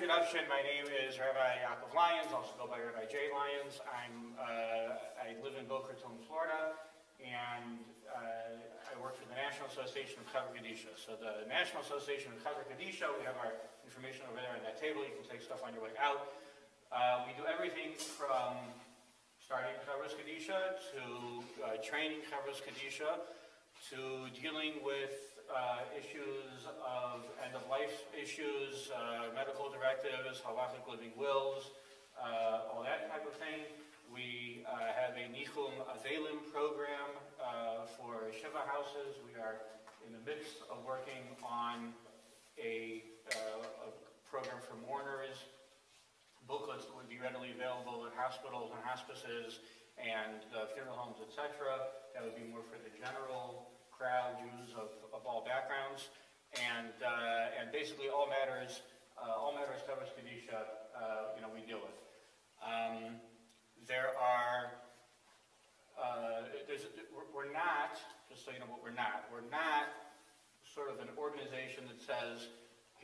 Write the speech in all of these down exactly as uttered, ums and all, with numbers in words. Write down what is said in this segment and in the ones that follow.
introduction, my name is Rabbi Yaakov Lyons, also go by Rabbi J. Lyons. I'm, uh, I live in Boca Raton, Florida, and uh, I work for the National Association of Chevra Kadisha. So the National Association of Chevra Kadisha, we have our information over there on that table. You can take stuff on your way out. Uh, we do everything from starting Chevra Kadisha to uh, training Chevra Kadisha to dealing with Uh, issues of end-of-life issues, uh, medical directives, halachic living wills, uh, all that type of thing. We uh, have a nichum avelim program uh, for shiva houses. We are in the midst of working on a, uh, a program for mourners, booklets that would be readily available in hospitals and hospices and uh, funeral homes, et cetera. That would be more for the general crowd, Jews of, of all backgrounds, and uh, and basically all matters, uh, all matters Chevra Kadisha, uh, you know, we deal with. Um, there are, uh, there's, we're not, just so you know what we're not, we're not sort of an organization that says,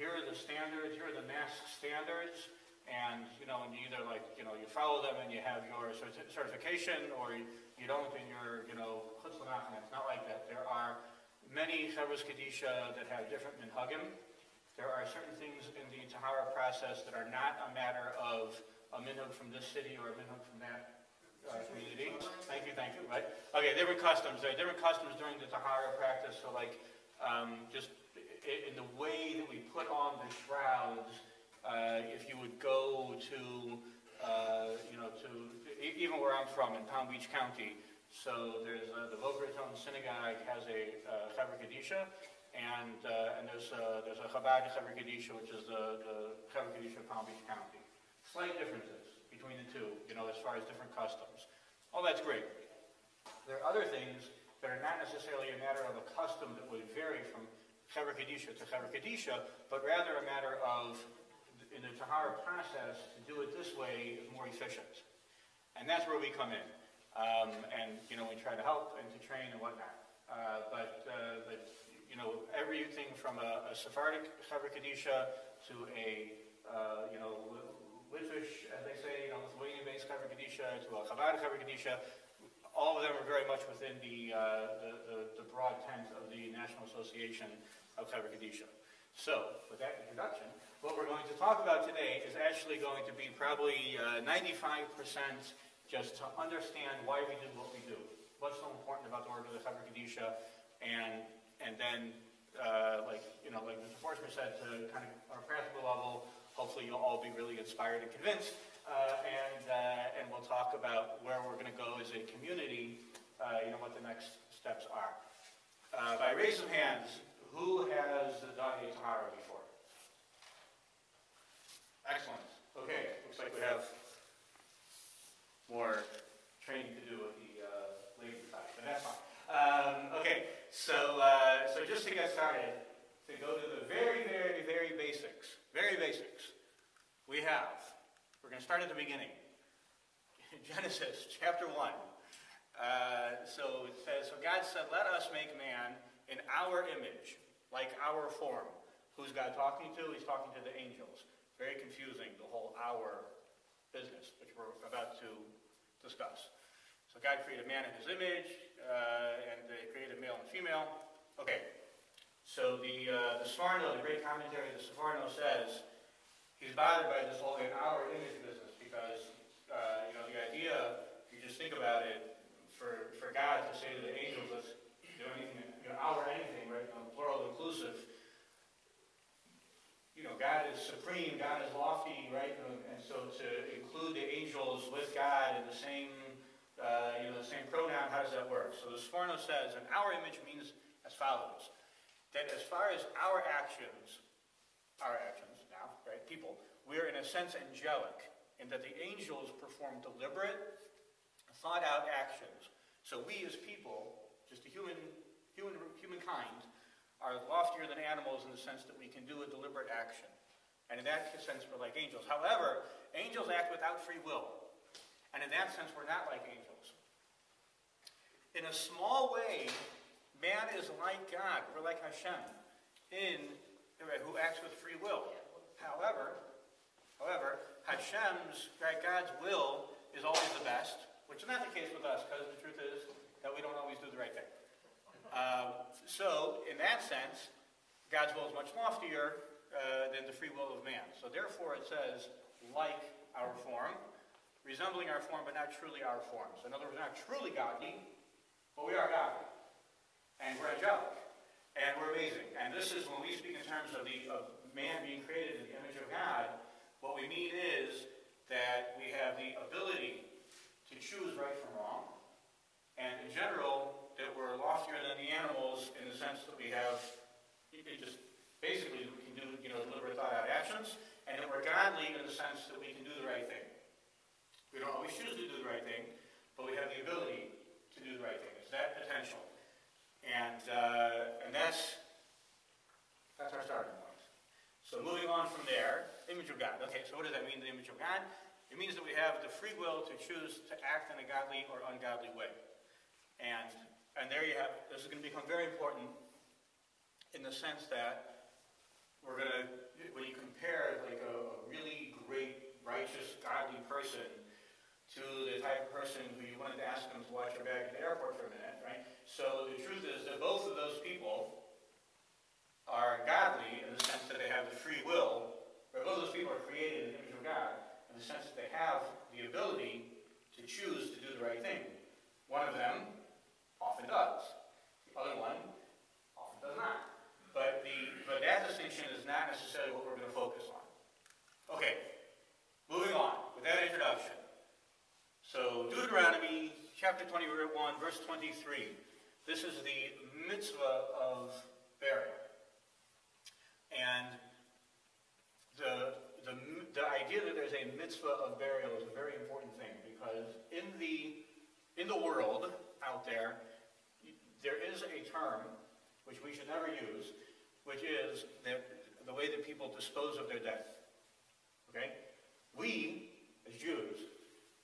here are the standards, here are the NASCK standards, and, you know, and you either like, you know, you follow them and you have your certi certification, or you, you don't, and you're, you know, it's not like that. There are many Chevra Kadisha that have different minhagim. There are certain things in the Tahara process that are not a matter of a minhag from this city or a minhag from that uh, community. Thank you, thank you. Right? Okay, there were customs. There were customs during the Tahara practice. So, like, um, just in the way that we put on the shrouds, uh, if you would go to, uh, you know, to even where I'm from in Palm Beach County. So there's uh, the Boca Raton synagogue has a uh, Chevra Kadisha, and uh, and there's a, there's a Chabad of Fort Myers, which is the, the Chevra Kadisha of Palm Beach County. Slight differences between the two, you know, as far as different customs. All that's great. There are other things that are not necessarily a matter of a custom that would vary from Chevra Kadisha to Chevra Kadisha, but rather a matter of, in the Tahara process, to do it this way is more efficient. And that's where we come in. Um, and, you know, we try to help and to train and whatnot. Uh, but, uh, but, you know, everything from a, a Sephardic Chevra Kadisha to a, uh, you know, Litvish, as they say, you know, Lithuanian-based Chevra Kadisha to a Chabad Chevra Kadisha, all of them are very much within the, uh, the, the, the broad tent of the National Association of Chevra Kadisha. So, with that introduction, what we're going to talk about today is actually going to be probably uh, ninety-five percent just to understand why we do what we do, what's so important about the work of the Chevra Kadisha, and and then uh, like you know, like Mister Fortner said, to kind of on a practical level, hopefully you'll all be really inspired and convinced, uh, and uh, and we'll talk about where we're going to go as a community, uh, you know, what the next steps are. Uh, by raise of hands, who has done a Tahara before? Excellent. Okay, looks like we have more training to do with the uh, lady side, but that's fine. Um, okay, so uh, so just to get started, to go to the very, very, very basics, very basics, we have, we're going to start at the beginning, Genesis chapter one. Uh, so it says, so God said, let us make man in our image, like our form. Who's God talking to? He's talking to the angels. Very confusing, the whole our business, which we're about to discuss. So God created man in his image, uh, and they created male and female. Okay, so the, uh, the Sforno, the great commentary of the Savarno says, he's bothered by this whole in our image business because, uh, you know, the idea, if you just think about it, for, for God to say to the angels, let's do anything, you know, our anything, right, you know, plural inclusive, you know, God is supreme, God is lofty, right? And so to include the angels with God in the same, uh, you know, the same pronoun, how does that work? So the Sforno says, and our image means as follows, that as far as our actions, our actions now, right, people, we are in a sense angelic, in that the angels perform deliberate, thought-out actions. So we as people, just a human, human, humankind, are loftier than animals in the sense that we can do a deliberate action. And in that sense, we're like angels. However, angels act without free will. And in that sense, we're not like angels. In a small way, man is like God. We're like Hashem, in, who acts with free will. However, Hashem's, God's will is always the best, which is not the case with us, because the truth is that we don't always do the right thing. Uh, so, in that sense, God's will is much loftier uh, than the free will of man. So therefore it says, like our form, resembling our form, but not truly our form. So in other words, we're not truly godly, but we are godly. And we're angelic. And we're amazing. And this is, when we speak in terms of, the, of man being created in the image of God, what we mean is that we have the ability to choose right from wrong. And in general, that we're loftier than the animals in the sense that we have, it just basically we can do, you know, deliberate thought out actions, and that we're godly in the sense that we can do the right thing. We don't always choose to do the right thing, but we have the ability to do the right thing. It's that potential, and uh, and that's that's our starting point. So moving on from there, image of God. Okay, so what does that mean? The image of God. It means that we have the free will to choose to act in a godly or ungodly way, and and there you have. This is going to become very important. In the sense that we're going to, when you compare like a, a really great, righteous, godly person to the type of person who you wanted to ask them to watch your bag at the airport for a minute, right? So the truth is that both of those people are godly in the sense that they have the free will, but both of those people are created in the image of God in the sense that they have the ability to choose to do the right thing. One of them often does. The other one often does not. But, the, but that distinction is not necessarily what we're going to focus on. Okay, moving on with that introduction. So Deuteronomy chapter twenty-one, verse twenty-three. This is the mitzvah of burial. And the, the, the idea that there's a mitzvah of burial is a very important thing, because in the, in the world out there, there is a term which we should never use, which is the, the way that people dispose of their death. Okay? We, as Jews,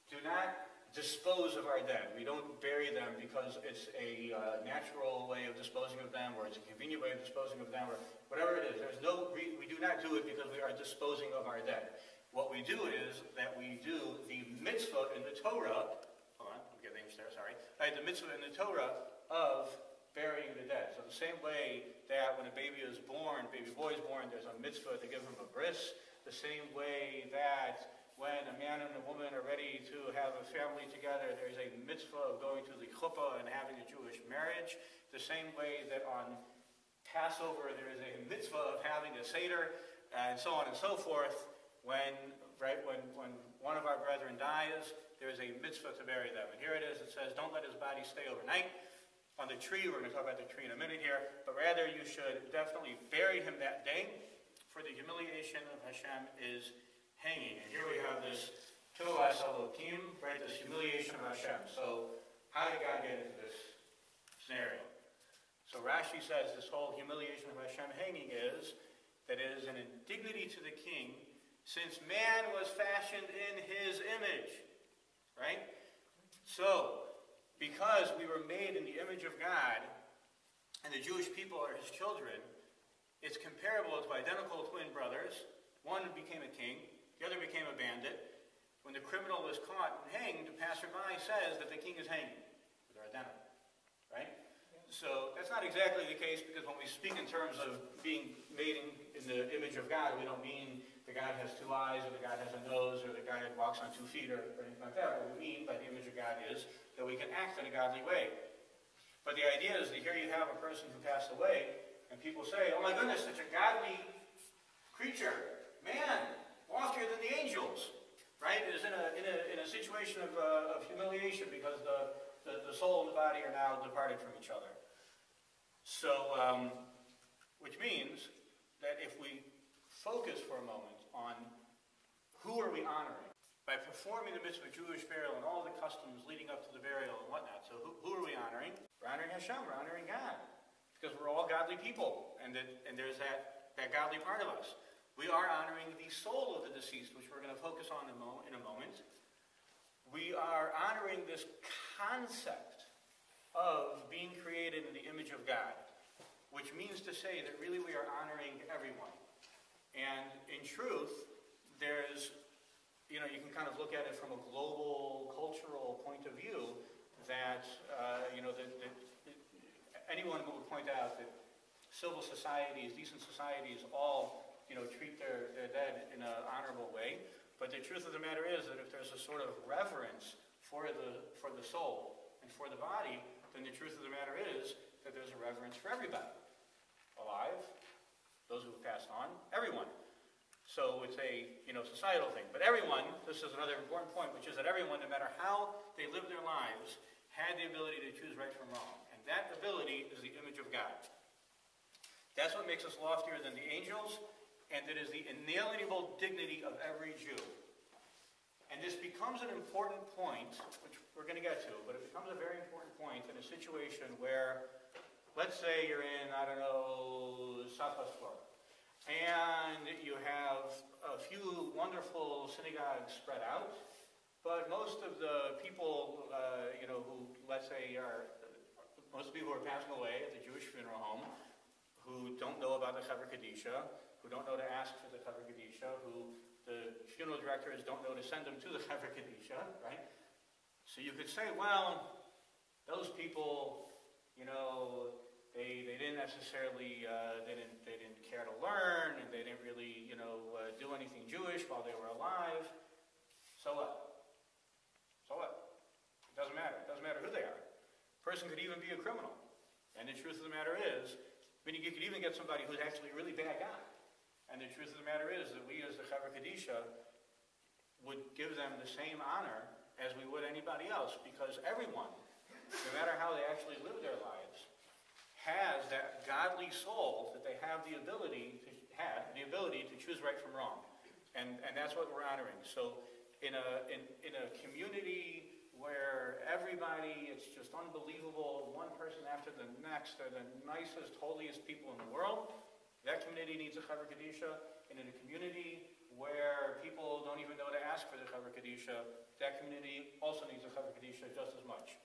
do not dispose of our dead. We don't bury them because it's a uh, natural way of disposing of them, or it's a convenient way of disposing of them, or whatever it is. There's no re we do not do it because we are disposing of our dead. What we do is that we do the mitzvah in the Torah, hold on, I'm getting the image there, sorry, right, the mitzvah in the Torah of burying the dead. So the same way that when a baby is born, baby boy is born, there's a mitzvah to give him a bris. The same way that when a man and a woman are ready to have a family together, there's a mitzvah of going to the chuppah and having a Jewish marriage. The same way that on Passover there is a mitzvah of having a seder, and so on and so forth. When right when when one of our brethren dies, there is a mitzvah to bury them. And here it is. It says, "Don't let his body stay overnight." On the tree, we're going to talk about the tree in a minute here, but rather you should definitely bury him that day, for the humiliation of Hashem is hanging. And here we have this Kohelis Elokim, right? This humiliation of Hashem. So how did God get into this scenario? So Rashi says this whole humiliation of Hashem hanging is that it is an indignity to the king, since man was fashioned in his image. Right? So because we were made in the image of God, and the Jewish people are his children, it's comparable to identical twin brothers. One became a king, the other became a bandit. When the criminal was caught and hanged, the passerby says that the king is hanging. They're identical, right? Yeah. So that's not exactly the case, because when we speak in terms of being made in, in the image of God, we don't mean the God has two eyes, or the God has a nose, or the God walks on two feet, or, or anything like that. What we mean by the image of God is that we can act in a godly way. But the idea is that here you have a person who passed away, and people say, oh my goodness, such a godly creature, man, loftier than the angels, right? It is in a, in a, in a situation of, uh, of humiliation, because the, the, the soul and the body are now departed from each other. So, um, which means that if we focus for a moment on who are we honoring, by performing the mitzvah of Jewish burial and all the customs leading up to the burial and whatnot. So who, who are we honoring? We're honoring Hashem. We're honoring God. Because we're all godly people. And, that, and there's that, that godly part of us. We are honoring the soul of the deceased, which we're going to focus on in a, mo in a moment. We are honoring this concept of being created in the image of God. Which means to say that really we are honoring everyone. And in truth, there's... You can kind of look at it from a global, cultural point of view that, uh, you know, that, that anyone would point out that civil societies, decent societies, all, you know, treat their, their dead in an honorable way. But the truth of the matter is that if there's a sort of reverence for the, for the soul and for the body, then the truth of the matter is that there's a reverence for everybody. Alive, those who have passed on, everyone. So it's a, you know, societal thing. But everyone, this is another important point, which is that everyone, no matter how they live their lives, had the ability to choose right from wrong. And that ability is the image of God. That's what makes us loftier than the angels, and it is the inalienable dignity of every Jew. And this becomes an important point, which we're going to get to, but it becomes a very important point in a situation where, let's say you're in, I don't know, Southwest Florida, and you have a few wonderful synagogues spread out, but most of the people, uh, you know, who, let's say, are, most of the people who are passing away at the Jewish funeral home, who don't know about the Chevra Kadisha, who don't know to ask for the Chevra Kadisha, who the funeral directors don't know to send them to the Chevra Kadisha, right? So you could say, well, those people, you know, they they didn't necessarily uh, they didn't they didn't care to learn, and they didn't really, you know, uh, do anything Jewish while they were alive. So what? So what? It doesn't matter. It doesn't matter who they are. A person could even be a criminal, and the truth of the matter is, I mean, you could even get somebody who's actually a really bad guy. And the truth of the matter is that we as the Chevra Kadisha would give them the same honor as we would anybody else, because everyone, no matter how they actually live their lives, has that godly soul that they have the ability to have the ability to choose right from wrong. And and that's what we're honoring. So in a in, in a community where everybody, it's just unbelievable, one person after the next, they're the nicest, holiest people in the world. That community needs a Chevra Kadisha, and in a community where people don't even know to ask for the Chevra Kadisha, that community also needs a Chevra Kadisha just as much.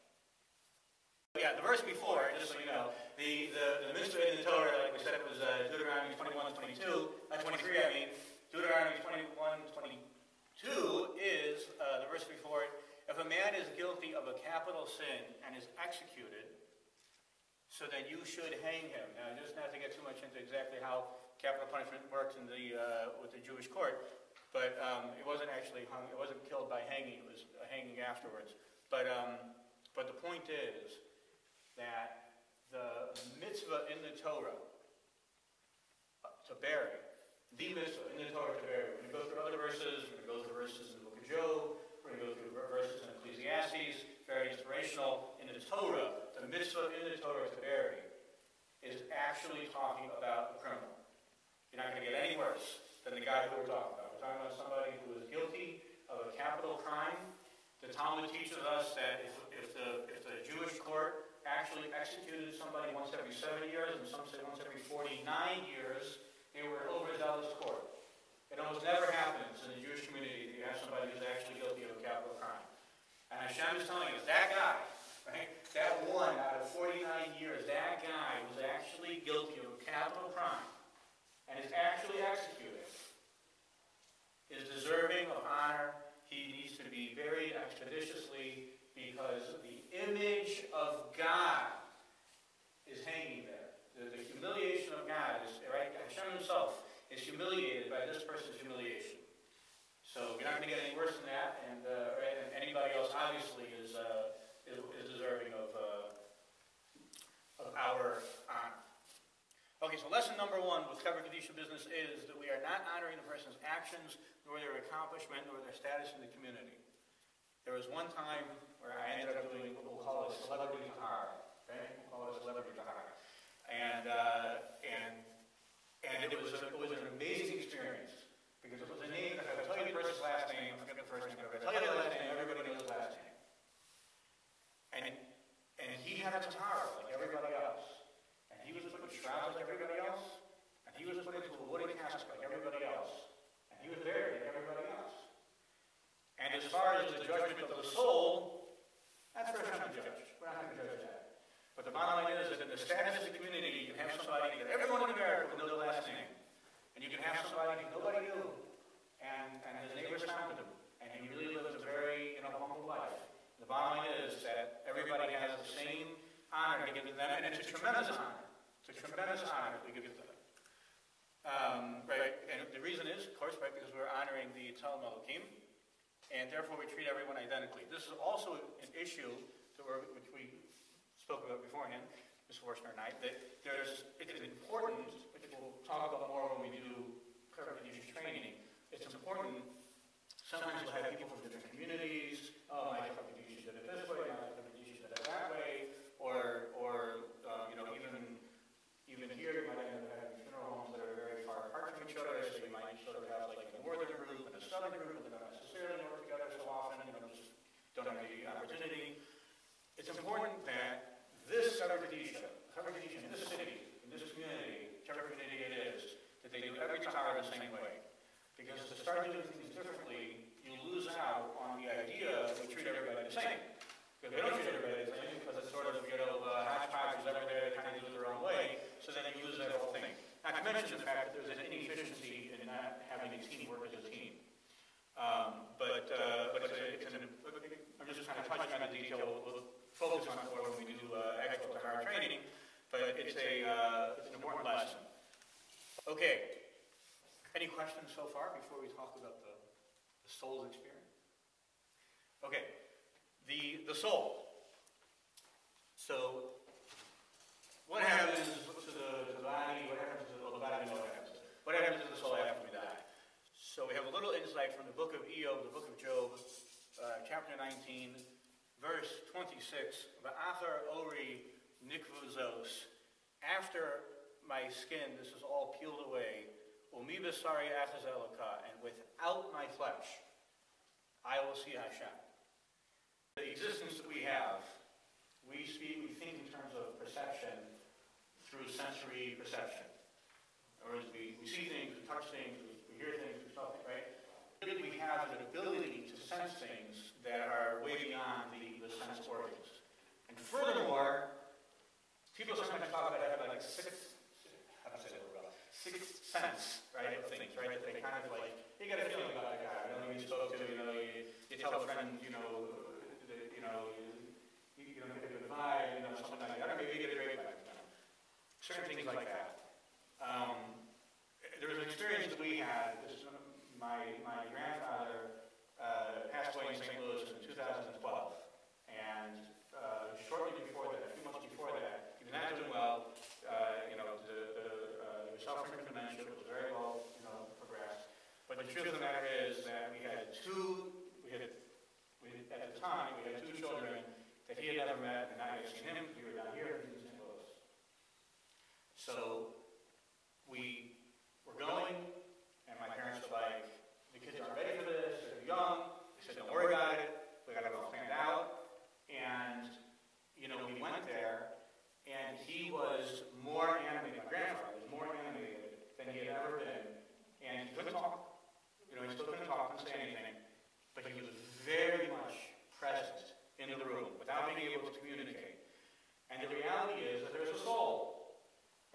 Yeah, the verse before, just so you know, the, the, the mitzvah in the Torah, like we said, it was uh, Deuteronomy twenty-one and twenty-two, uh, twenty-three I mean, Deuteronomy twenty-one and twenty-two is uh, the verse before it. If a man is guilty of a capital sin and is executed, so then you should hang him. Now, just not to get too much into exactly how capital punishment works in the, uh, with the Jewish court, but um, it wasn't actually hung, it wasn't killed by hanging, it was hanging afterwards. But, um, but the point is that the mitzvah in the Torah to bury, the mitzvah in the Torah to bury, we're going to go through other verses, we're going to go through verses in the book of Job, we're going to go through verses in Ecclesiastes, very inspirational. In the Torah, the mitzvah in the Torah to bury is actually talking about a criminal. You're not going to get any worse than the guy who we're talking about. We're talking about somebody who is guilty of a capital crime. The Talmud teaches us that if, if, the, if the Jewish court actually executed somebody once every seven years, and some say once every forty-nine years, they were an overzealous court. It almost never happens in the Jewish community that you have somebody who's actually guilty of a capital crime. And Hashem is telling us, that guy, right, that one out of forty-nine years, that guy was actually guilty of a capital crime and is actually executed, is deserving of honor. He needs to be buried expeditiously because the image of God is hanging there. The, the humiliation of God is, right, Hashem himself is humiliated by this person's humiliation. So you're not going to get any worse than that, and, uh, and anybody else obviously is uh, is, is deserving of uh, of our honor. Okay, so lesson number one with Chevra Kadisha business is that we are not honoring the person's actions, nor their accomplishment, nor their status in the community. There was one time where I ended up doing what we'll call a celebrity Tahara. Okay, we'll call it a celebrity Tahara, and uh, and. And it was, a, it was an amazing experience, because it was a name, if I tell you the person's last name, I forget the first name, if I tell you the last name, everybody knows the last name. And, and he had a Tahara like everybody else, and he was put in shrouds like everybody else, and he was put into a wooden casket like everybody else, and he was buried like everybody else. And as far as the judgment of the soul, that's for Hashem to judge. We're not going to judge that. But the bottom line is that in the status of the community, you can have somebody that everyone in America would know their last name. And you can have somebody that nobody knew, and, and his neighbors found him, and he really honor given them, and it's a tremendous honor. It's a tremendous honor we give to them. Um, right? And the reason is, of course, right, because we're honoring the Tzelem Elokim, and therefore we treat everyone identically. This is also an issue that we're, which we spoke about beforehand, Miz Forstner and I, that there's, it is important, which we'll talk about more when we do current training, it's important. Sometimes we'll have people from different communities, oh, my Kadisha did it this way, my Kadisha did it that way, or, or um, you know, even, even here you might end up having funeral homes that are very far apart from each other, so you might sort of have like a northern group and a southern group, and they don't necessarily work together so often, you know, just don't have the opportunity. It's important that this Chevra Kadisha, Chevra Kadisha in this city, in this community, Chevra community it is, that they do every Tahara the same way. Because to start doing things differently, you lose out on the idea that we treat everybody the same. Because we don't treat everybody the same, because it's sort of, you know, uh, hodgepodge is everywhere, they kind of do it their own way, so then you lose that whole thing. Not to mention the fact that there's an inefficiency in not having a team work as a team. Um, but uh, but it's, it's an, I'm just kind of touching on the detail, we'll focus on it more when we do uh, actual Tahara training, but it's, a, uh, it's an important lesson. Okay. Any questions so far before we talk about the, the soul's experience? Okay, the, the soul. So, what happens to the, to the body, what happens to the, well, the body, what happens? What happens to the soul after we die? So we have a little insight from the book of Eob, the book of Job, uh, chapter nineteen, verse twenty-six, Va'achar ori nikvuzos, after my skin, this is all peeled away, and without my flesh, I will see Hashem. The existence that we have, we speak, we think in terms of perception through sensory perception. In other words, we, we see things, we touch things, we, we hear things, we talk things, right? We have an ability to sense things that are way beyond the, the sense organs. And furthermore, people sometimes talk about having like six, how do I say that? Sixth sense, right, of things, right, that they kind of like, you got a feeling about a guy, you know, you spoke to, you know, you, you tell a friend, you know, that, you know, you, you know, get a good vibe, you know, something like that, or maybe you get a great vibe, you know, certain things like that. Um, there was an experience that we had, this is my, my grandfather uh, passed away in Saint Louis in two thousand twelve, and uh, shortly before that, a few months before that, he was not doing well, uh, you know, the, the suffering from dementia, was very well, you know, progressed. But the truth of the matter is that we had two, we had, we had, at the time, we had two children that he had never met, and I had seen him, we were down here in Saint Louis. So, we were going, and my parents were like, the kids aren't ready for this, they're young, they said, don't worry about it, we got it all planned out, and, you know, we went there, and he was more animated, my grandfather was more animated than he had ever been. And he couldn't talk. You know, he still couldn't talk, couldn't say anything. But he was very much present in the room without being able to communicate. And the reality is that there's a soul.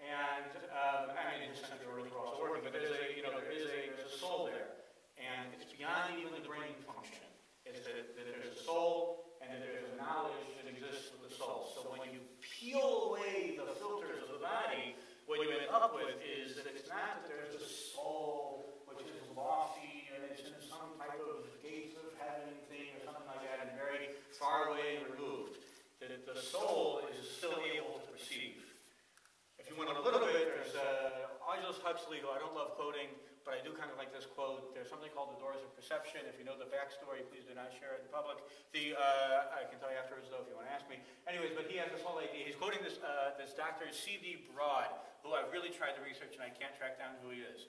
And, um, I mean, in the sense that we're also working, but there's a, you know, there is a, there's a soul there. And it's beyond even the brain function. It's that, that there's a soul, and that there's a knowledge that exists with the soul. So when you peel away the filters of the body, what you end up with is that it's not that there's a soul which is lofty and it's in some type of gates of heaven thing or something like that and very far away and removed. That the soul is still able to perceive. If you want a little bit, there's uh, Aldous Huxley, who I don't love quoting, but I do kind of like this quote. There's something called the doors of perception. If you know the backstory, please do not share it in public. The, uh, I can tell you afterwards, though, if you want to ask me. Anyways, but he has this whole idea. He's quoting this, uh, this Doctor C D Broad, who I've really tried to research, and I can't track down who he is.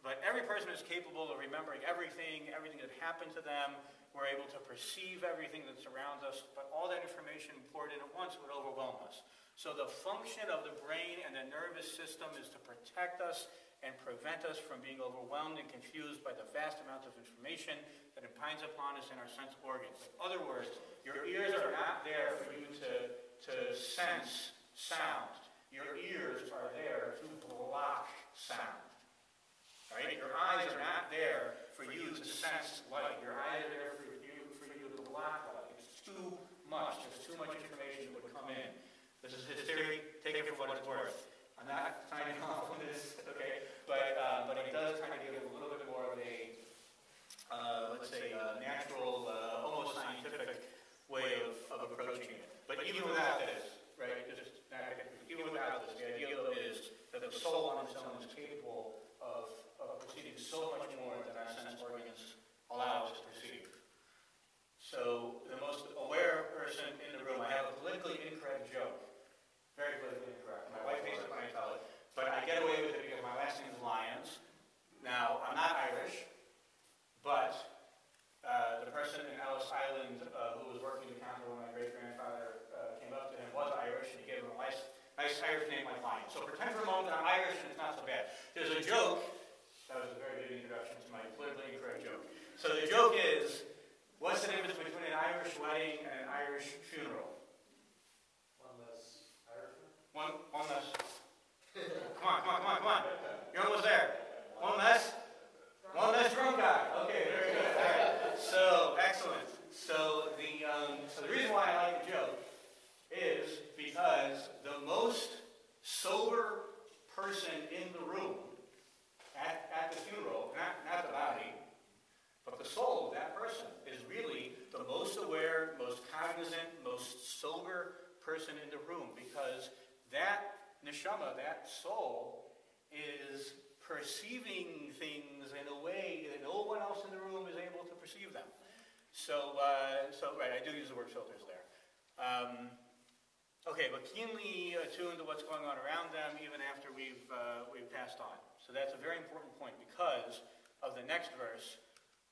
But every person is capable of remembering everything, everything that happened to them. We're able to perceive everything that surrounds us, but all that information poured in at once would overwhelm us. So the function of the brain and the nervous system is to protect us and prevent us from being overwhelmed and confused by the vast amounts of information that impinges upon us in our sense organs. In other words, your ears are not there for you to, to sense sound. Your ears are there to block sound. Right? Your eyes are not there for you to sense light. Your eyes are there for you, for you to block light. It's too much. There's too much information that would come in. This is is very, take it for what it's worth. I'm not signing off on this, okay? But um, but it does kind of give a little bit more of a, uh, let's say, uh, natural, uh, almost scientific way of, of approaching it. But even without this, right? Just even without this, the idea though is that the soul on its own is capable of, of perceiving so much more than our sense organs allow us to perceive. So the most aware person in the room, I have a politically incorrect joke. Very politically incorrect. My wife hates it when I tell it. But I get away with it because my last name is Lyons. Now, I'm not Irish, but uh, the person in Ellis Island uh, who was working the counter when my great-grandfather uh, came up to him was Irish, and he gave him a nice, nice Irish name like Lyons. So pretend for a moment that I'm Irish and it's not so bad. There's a joke. That was a very good introduction to my politically incorrect joke. So the joke is, what's the difference between an Irish wedding and an Irish funeral? One less Irishman. One, one less. Come on, come on, come on, come on. You're almost there. One less. One less drunk guy. Okay, very good. All right. So excellent. So the um, so the reason why I like the joke is because the most sober person in the room at at the funeral, not not the body. But the soul of that person is really the most aware, most cognizant, most sober person in the room, because that neshama, that soul, is perceiving things in a way that no one else in the room is able to perceive them. So, uh, so right, I do use the word filters there. Um, okay, but keenly attuned to what's going on around them, even after we've uh, we've passed on. So that's a very important point because of the next verse,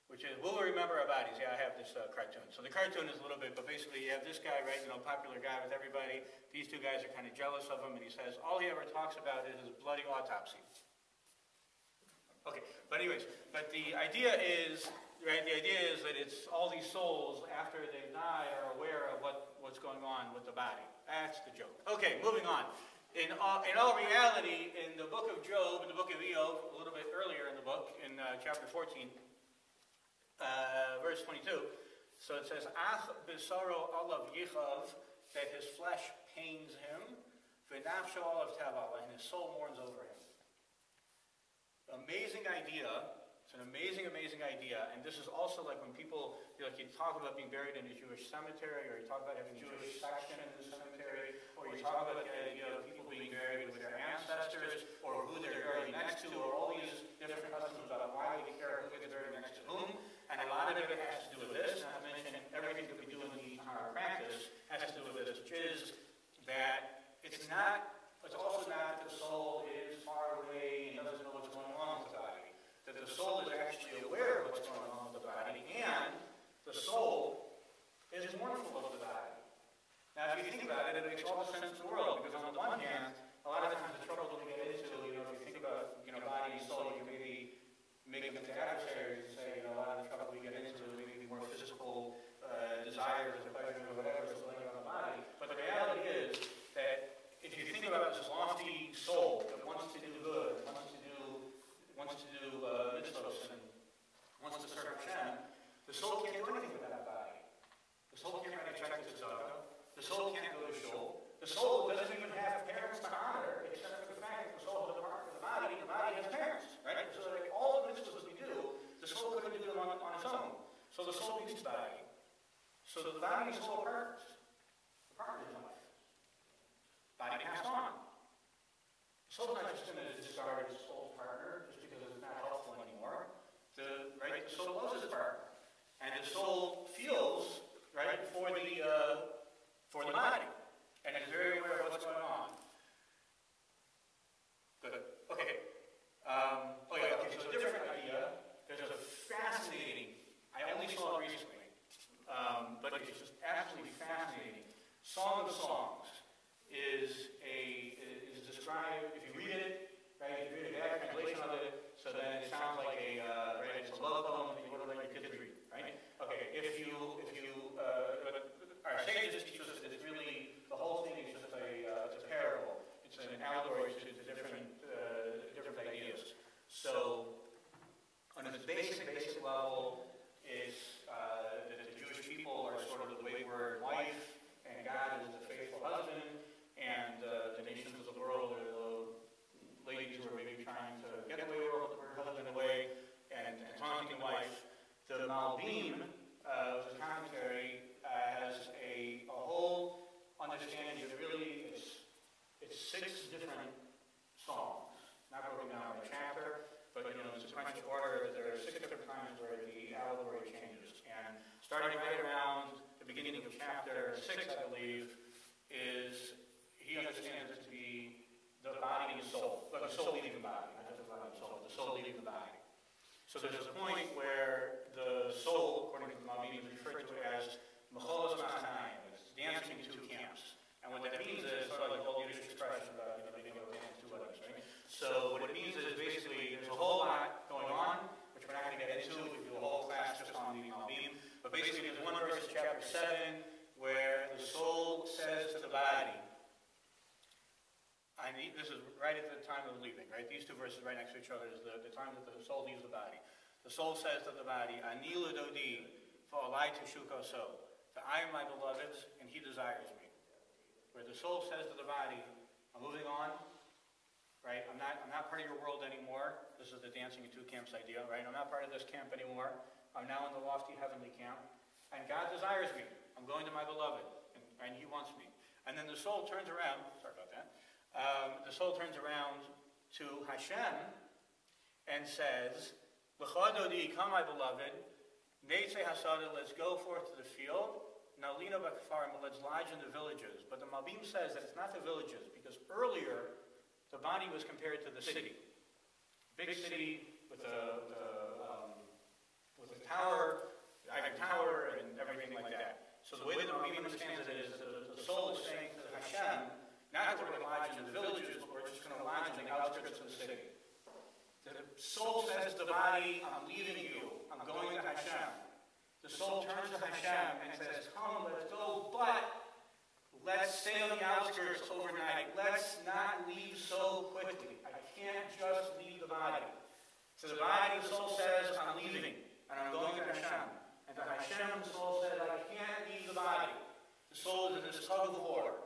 which is, will we remember our bodies? Yeah, I have this uh, cartoon. So the cartoon is a little bit, but basically you have this guy, right, you know, popular guy with everybody. These two guys are kind of jealous of him, and he says, all he ever talks about is his bloody autopsy. Okay, but anyways, but the idea is, right, the idea is that it's all these souls, after they die, are aware of what, what's going on with the body. That's the joke. Okay, moving on. In all, in all reality, in the book of Job, in the book of Eov, a little bit earlier in the book, in uh, chapter fourteen, Uh, verse twenty-two, so it says, Ach b'soro olav yichav, that his flesh pains him, v'nafsho olav tavalah, and his soul mourns over him. Amazing idea. It's an amazing, amazing idea. And this is also like when people, you know, like you talk about being buried in a Jewish cemetery, or you talk about having a Jewish section in the cemetery, or you talk about the idea of people being buried with their ancestors, or who they're buried next to, or all these different customs about why we care who gets buried next to whom. And a lot of it has to do with this, not to mention everything that we do in the Tahara practice has to do with this, which is that it's not, it's also not that the soul is far away and doesn't know what's going on with the body. That the soul is actually aware of what's going on with the body, and the soul is mournful of the body. Now, if you think about it, it makes all the sense in the world, because on the one hand, a lot of times the trouble we get into, you know, if you think about, you know, body and soul, you maybe make them into adversaries and say, you know, a lot of the trouble we get into maybe be more physical uh, desires or pleasure or whatever is laying on the body. But the reality is that if you think about this lofty soul that wants to do good, wants to do, wants to do uh, mitzvot and wants to serve Hashem, the soul can't do anything without that body. The soul can't write a check to tzedakah. The soul can't go to shul. The soul doesn't even have parents to honor, except for the fact that the soul has a part of the body, the body has parents, right? So like all the mitzvot we do, the soul couldn't do them on, on its own. So the soul needs the body. So the body and the soul partners. The partners in life. Body passed on. The soul's not just going to discard its soul partner just because it's not helpful anymore. The, right, the soul loves its partner. And the soul feels, right, for the, uh, for the body. And is very aware of what's going on. Good. Okay. Um, oh yeah, okay, so a different idea. There's a fascinating, I only saw it recently, um, but it's just absolutely fascinating. Song of Songs is a is described, if you read it, right, if you read a bad translation of it, so then it sounds like a, uh, right, it's a love poem that you wouldn't let your kids read, right? Okay, if you, if you, uh, our sages teach us that it's really, the whole thing is just a, uh, it's a parable. It's an allegory to the different, uh, different ideas. So, on a basic, basic level, it's uh, that the Jewish people are sort of the wayward wife, and God is the faithful husband. Malbim, uh, the commentary, uh, has a, a whole understanding of really, it's, it's six different songs, not broken down by chapter, but you know, in sequential order, there are six different times where the allegory changes. And starting right around the beginning of chapter six, I believe, is he understands it to be the body and soul, but the soul leaving body, not just the body and soul, the soul leaving the body. So there's a point where the soul, according to the Malbim, is referred to as mecholas masnayim, it's dancing in two camps. And what that means is, sort of like the old Yiddish expression about, you know, they go dance two others, right? So what it means is basically there's a whole lot going on, which we're not going to get into, we do a whole class just on the Malbim. But basically there's one verse in chapter seven where the soul says to the body, I need, this is right at the time of leaving, right? These two verses right next to each other is the, the time that the soul leaves the body. The soul says to the body, Ani l'dodi, for alai teshu koso, for I am my beloved's, and he desires me. Where the soul says to the body, I'm moving on, right? I'm not, I'm not part of your world anymore. This is the dancing in two camps idea, right? I'm not part of this camp anymore. I'm now in the lofty heavenly camp. And God desires me. I'm going to my beloved, and, and he wants me. And then the soul turns around, sorry about that, Um, the soul turns around to Hashem and says, L'chododi, come my beloved, Neitze Hasada, let's go forth to the field, Nalina B'Kafarim, let's lodge in the villages. But the Malbim says that it's not the villages, because earlier the body was compared to the city. Big city with a, the, um, with a tower, a tower and everything like that. So the way that the Malbim understands it is that the soul is saying to Hashem, not that we're going to lodge in the villages, but we're just going to lodge in the outskirts of the city. The soul says to the body, I'm leaving you, I'm going to Hashem. The soul turns to Hashem and says, come, let's go, but let's stay on the outskirts overnight. Let's not leave so quickly. I can't just leave the body. So the body, the soul says, I'm leaving, and I'm going to Hashem. And to Hashem, the soul says, I can't leave the body. The soul is in this tug of war.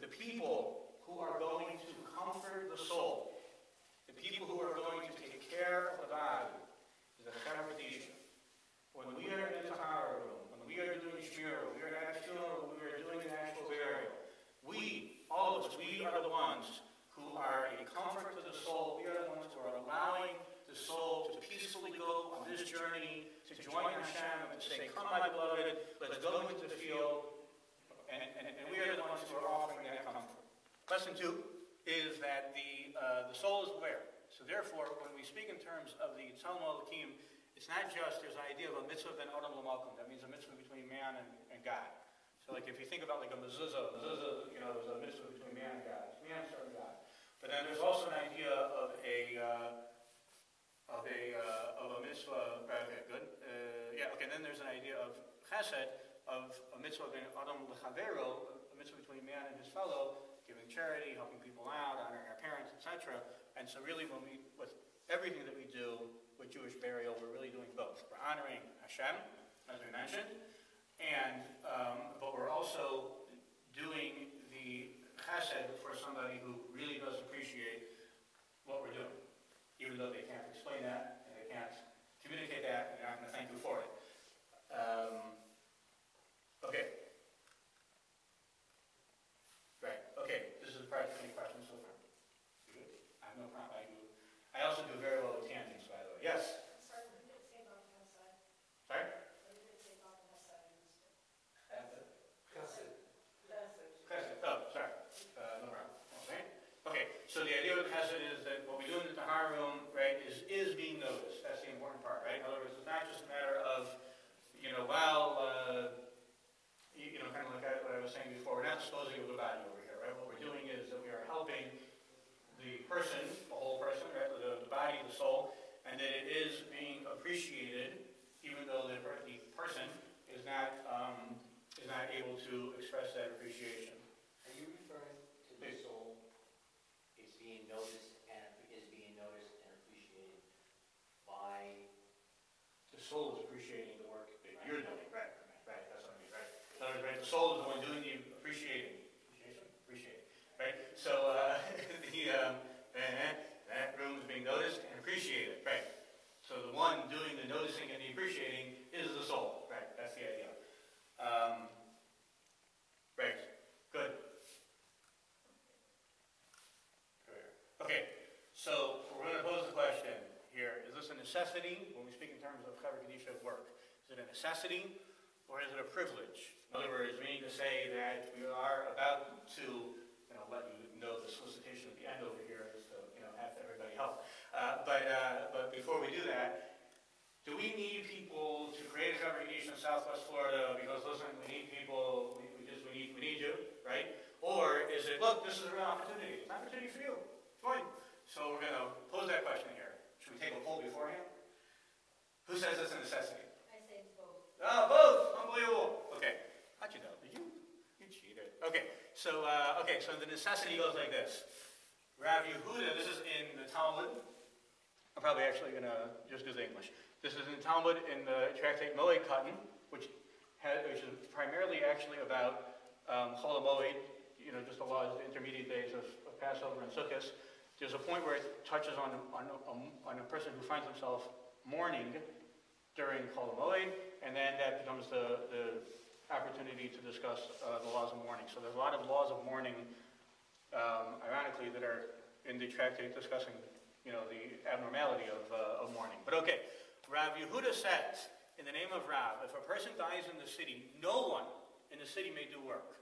The people who are going to comfort the soul, the people who are going to take care of the body, is the Chevra Kadisha. When we are in the Tahara room, when we are doing Shmira, when we are at a funeral, when we are doing an actual burial, we, all of us, we are the ones who are a comfort to the soul. We are the ones who are allowing the soul to peacefully go on this journey, to join Hashem and to say, come my beloved, let's go into the field. And, and, and we are the ones who are offering that comfort. Lesson two is that the, uh, the soul is aware. So therefore, when we speak in terms of the Tzelem Elokim, it's not just there's an idea of a mitzvah ben Adam l'malkum. That means a mitzvah between man and, and God. So like if you think about like a mezuzah, mezuzah, you know, there's a mitzvah between man and God. It's man serving God. But then there's also an idea of a uh, of a uh, of a mitzvah. Okay, good. Uh, yeah. Okay. Then there's an idea of chesed, of a mitzvah ben Adam l'chavero, a mitzvah between man and his fellow, giving charity, helping people out, honoring our parents, et cetera. And so really when we, with everything that we do with Jewish burial, we're really doing both. We're honoring Hashem, as we mentioned, and um, but we're also doing the chesed for somebody who really does appreciate what we're doing, even though they can't explain that, and they can't communicate that, and I'm going to thank you for it. Um, Okay. Right. Okay. This is probably twenty questions so far. Good. I have no problem. I do. I also do very well with tangents, by the way. Yes. I'm sorry. What did it say about the left side? Sorry. What did it say about the left side? Chesed. Chesed. Oh, sorry. Uh, no problem. Okay. Okay. So the idea of chesed is that what we do in the Tahara room, right, is is being noticed. That's the important part, right? In other words, it's not just a matter of, you know, well. Uh, You know, kind of like I, what I was saying before, we're not disposing of the body over here, right? What we're doing is that we are helping the person, the whole person, right? The, the body, the soul, and that it is being appreciated, even though the, the person is not um, is not able to express that appreciation. Are you referring to the soul is being noticed and is being noticed and appreciated by the soul is appreciating the work that right? You're doing, right? Right, that's what I mean, right? So, right, the soul is the one doing the appreciating. Appreciation? Appreciating. Right? So, uh, the, um, that room is being noticed and appreciated. Right. So the one doing the noticing and the appreciating is the soul. Right, that's the idea. Um, right, good. Okay, so we're going to pose the question here. Is this a necessity, when we speak in terms of Chevra Kadisha work, is it a necessity or is it a privilege? In other words, we need to say that we are about to, you know, let you know the solicitation at the end over here is to, you know, have everybody help. Uh, but, uh, but before we do that, do we need people to create a Chevra Kadisha in Southwest Florida because, listen, we need people, we, we, just, we, need, we need you, right? Or is it, look, this is a real opportunity. It's an opportunity for you. Fine. So we're going to pose that question here. Should we take a poll beforehand? Who says it's a necessity? I say it's both. Oh, both! Unbelievable. Okay. How'd you know? Did you? You cheated. Okay. So, uh, okay. So the necessity goes like this. Rav Yehuda, this is in the Talmud. I'm probably actually going to just do the English. This is in the Talmud in the tractate Moed Katan, which, has, which is primarily actually about um, Chol HaMoed, you know, just the laws, the intermediate days of, of Passover and Sukkot. There's a point where it touches on, on, on, on a person who finds himself mourning during Chol HaMoed, and then that becomes the, the opportunity to discuss uh, the laws of mourning. So there's a lot of laws of mourning, um, ironically, that are in the tractate discussing, you know, the abnormality of, uh, of mourning. But okay, Rav Yehuda says, in the name of Rav, if a person dies in the city, no one in the city may do work.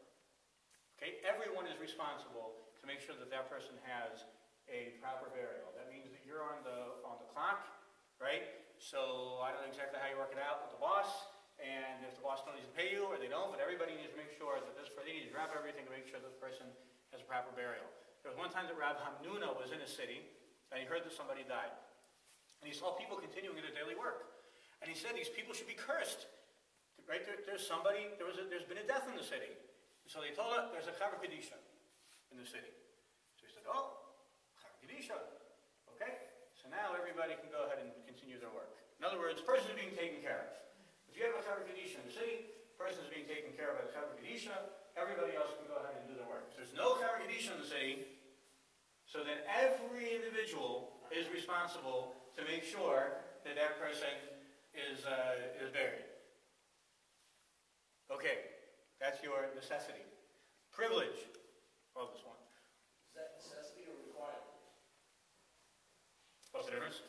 Okay, everyone is responsible to make sure that that person has a proper burial. That means that you're on the on the clock, right? So I don't know exactly how you work it out with the boss, and if the boss don't need to pay you or they don't, but everybody needs to make sure that this person, they need to wrap everything to make sure this person has a proper burial. There was one time that Rav Hamnuna was in a city, and he heard that somebody died. And he saw people continuing in their daily work. And he said, these people should be cursed. Right? There, there's somebody, there was a, there's been a death in the city. And so they told him, there's a Chevra Kadisha in the city. So he said, oh, Kadisha. Okay? So now everybody can go ahead and continue their work. In other words, the person is being taken care of. If you have a Chevra Kadisha in the city, the person is being taken care of by the Chevra Kadisha, everybody else can go ahead and do their work. If there's no Chevra Kadisha in the city, so then every individual is responsible to make sure that that person is, uh, is buried. Okay, that's your necessity. Privilege. I love this one. Is that necessity or required? What's the difference?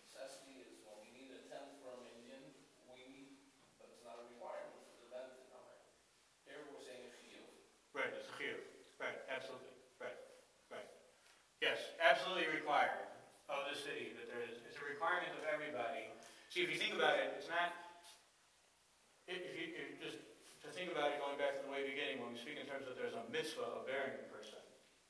Necessity is, well, we need a tenth for a minion, we need, but it's not a requirement for the benefit of it. Here we're saying a chiyuv. Right, it's a chiyuv. Right, absolutely. Right, right. Yes, absolutely required of the city that there is. It's a requirement of everybody. See, if you think about it, it's not, if you, if you just to think about it going back to the way beginning, when we speak in terms of there's a mitzvah of burying a person.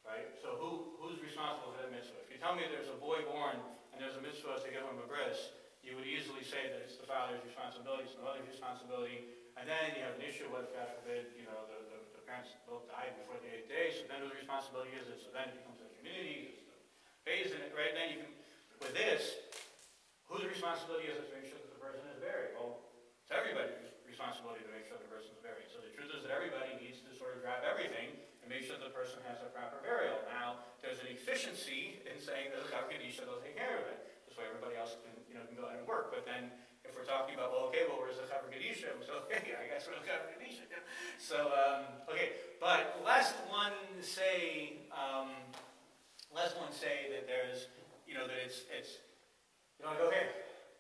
Right? So who, who's responsible for that mitzvah? If you tell me there's a boy born and there's a mitzvah to give him a bris, you would easily say that it's the father's responsibility, it's the mother's responsibility, and then you have an issue with, God forbid, you know, the, the, the parents both died before the eighth day, so then whose responsibility is it? So then it becomes a community, it's the phase in it, right? Then you can, with this, whose responsibility is it to make sure that the person is buried? Well, it's everybody's responsibility to make sure the person is buried. So the truth is that everybody needs to sort of grab everything and make sure the person has a proper burial. Now, there's an efficiency in saying that the Chevra Kadisha will take care of it. That's why everybody else can, you know, can go out and work. But then, if we're talking about, well, okay, well, where's the Chevra Kadisha? So, okay, I guess we're the Chevra Kadisha. So, um, okay, but lest one say, um, lest one say that there's, you know, that it's, it's, you know, like, okay,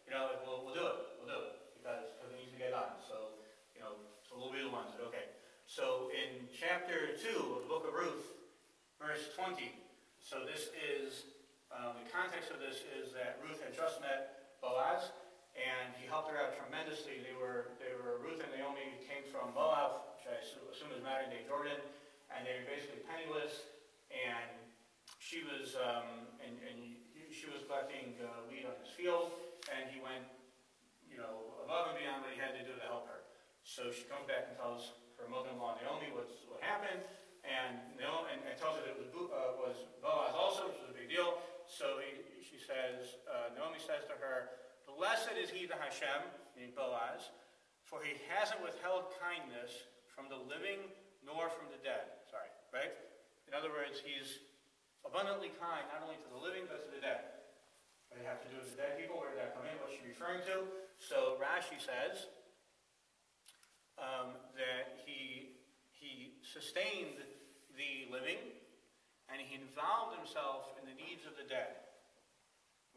you know, like, we'll, we'll do it, we'll do it. Because it needs to get on, so, you know, so we'll be the ones that, okay. So in chapter two of the book of Ruth, verse twenty, so this is, um, the context of this is that Ruth had just met Boaz, and he helped her out tremendously. They were, they were Ruth and Naomi came from Moab, which I assume is modern-day Jordan, and they were basically penniless, and she was, um, and, and she was collecting uh, wheat on his field, and he went, you know, above and beyond what he had to do to help her. So she comes back and tells her mother-in-law, Naomi, what's, what happened, and, Naomi, and, and tells her that it was, uh, was Boaz also, which was a big deal. So he, she says, uh, Naomi says to her, blessed is he to Hashem, meaning Boaz, for he hasn't withheld kindness from the living nor from the dead. Sorry, right? In other words, he's abundantly kind, not only to the living, but to the dead. They have to do with the dead people. Where did that come in? What's she referring to? So Rashi says um, that he he sustained the living and he involved himself in the needs of the dead.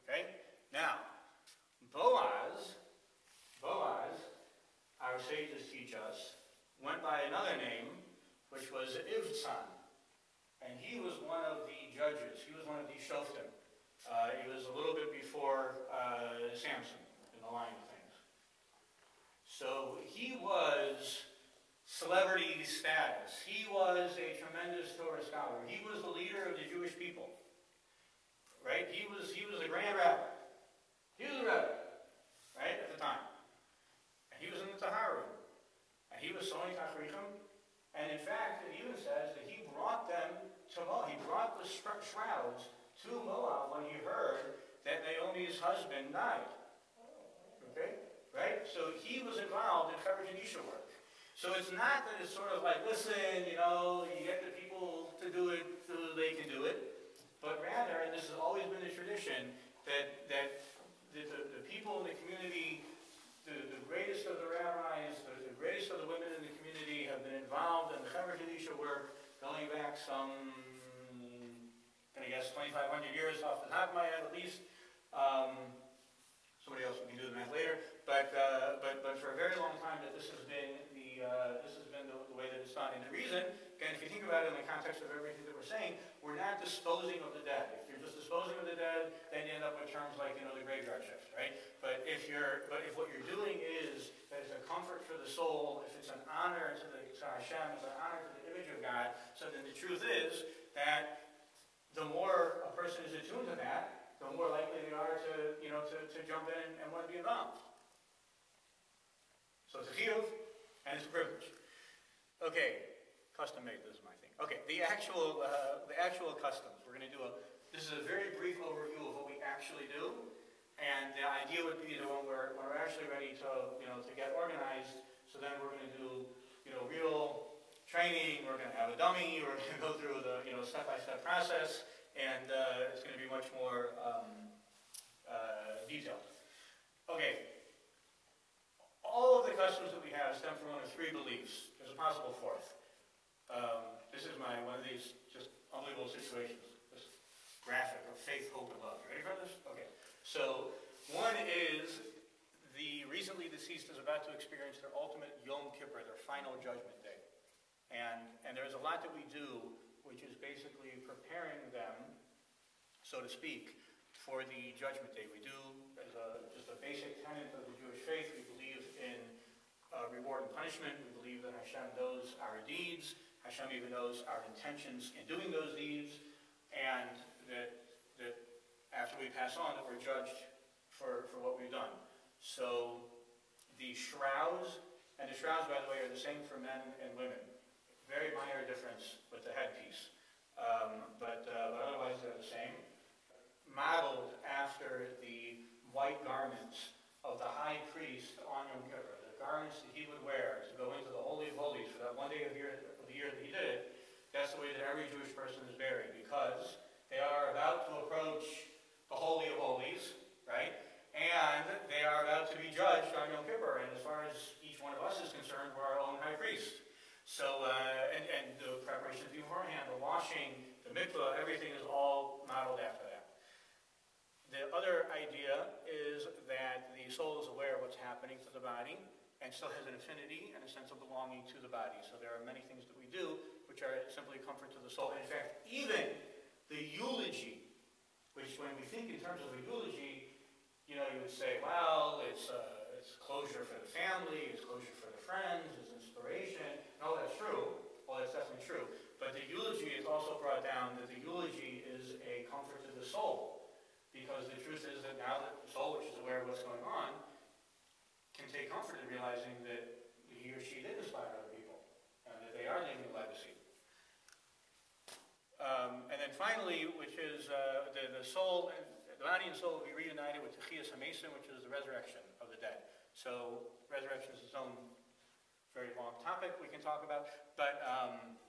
Okay? Now, Boaz, Boaz, our sages teach us, went by another name, which was Ivtzan. And he was one of the judges. He was one of the shoftim. Uh, it was a little bit before uh, Samson in the line of things. So he was celebrity status. He was a tremendous Torah scholar. He was the leader of the Jewish people. Right? He was, he was a grand rabbi. He was a rabbi. Right? At the time. And he was in the Tahara. And he was sewing tachrichim. And in fact, it even says that he brought them to Moab. He brought the shrouds to Moab when he heard that Naomi's husband died. Okay? Right? So he was involved in Chevra Kadisha work. So it's not that it's sort of like, listen, you know, you get the people to do it so they can do it. But rather, and this has always been the tradition, that, that the, the, the people in the community, the, the greatest of the rabbis, the, the greatest of the women in the community have been involved in the Chevra Kadisha work going back some, I guess, twenty-five hundred years off the top of my head at least. Um, somebody else can do the math later. But, uh, but, but for a very long time that this has been the, uh, this has been the, the way that it's done. And the reason, again, if you think about it in the context of everything that we're saying, we're not disposing of the dead. If you're just disposing of the dead, then you end up with terms like, you know, the graveyard shift, right? But if you're, but if what you're doing is that it's a comfort for the soul, if it's an honor to the to Hashem, it's an honor to the image of God, so then the truth is that the more a person is attuned to that, the more likely they are to, you know, to, to jump in and, and want to be involved. So it's a chiyuv and it's a privilege. Okay, custom made. This is my thing. Okay, the actual uh, the actual customs. We're going to do a. This is a very brief overview of what we actually do, and the idea would be that when we're when we're actually ready to, you know, to get organized, so then we're going to do, you know, real training, we're going to have a dummy, we're going to go through the, you know, step-by-step process, and uh, it's going to be much more um, uh, detailed. Okay, all of the customs that we have stem from one of three beliefs. There's a possible fourth. Um, this is my, one of these just unbelievable situations, this graphic of faith, hope, and love. You ready for this? Okay, so one is the recently deceased is about to experience their ultimate Yom Kippur, their final judgment day. And, and there's a lot that we do, which is basically preparing them, so to speak, for the Judgment Day. We do, as a, just a basic tenet of the Jewish faith, we believe in uh, reward and punishment. We believe that Hashem knows our deeds. Hashem even knows our intentions in doing those deeds. And that, that after we pass on, that we're judged for, for what we've done. So the shrouds, and the shrouds, by the way, are the same for men and women. Very minor difference with the headpiece, um, but, uh, but otherwise they're the same. Modeled after the white garments of the high priest on Yom Kippur, the garments that he would wear to go into the Holy of Holies for that one day of, year, of the year that he did it. That's the way that every Jewish person is buried, because they are about to approach the Holy of Holies, right? And they are about to be judged on Yom Kippur, and as far as each one of us is concerned, we're our own high priest. So, uh, and, and the preparation beforehand, the washing, the mikvah, everything is all modeled after that. The other idea is that the soul is aware of what's happening to the body and still has an affinity and a sense of belonging to the body. So there are many things that we do which are simply comfort to the soul. And in fact, even the eulogy, which when we think in terms of the eulogy, you know, you would say, well, it's... Uh, It's closure for the family, it's closure for the friends, it's inspiration, and all that's true. All that's definitely true. But the eulogy is also brought down that the eulogy is a comfort to the soul, because the truth is that now that the soul, which is aware of what's going on, can take comfort in realizing that he or she did inspire other people, and that they are leaving a legacy. Um, and then finally, which is uh, the, the soul... And, the body and soul will be reunited with Techias HaMesim, which is the resurrection of the dead. So resurrection is its own very long topic we can talk about. But um,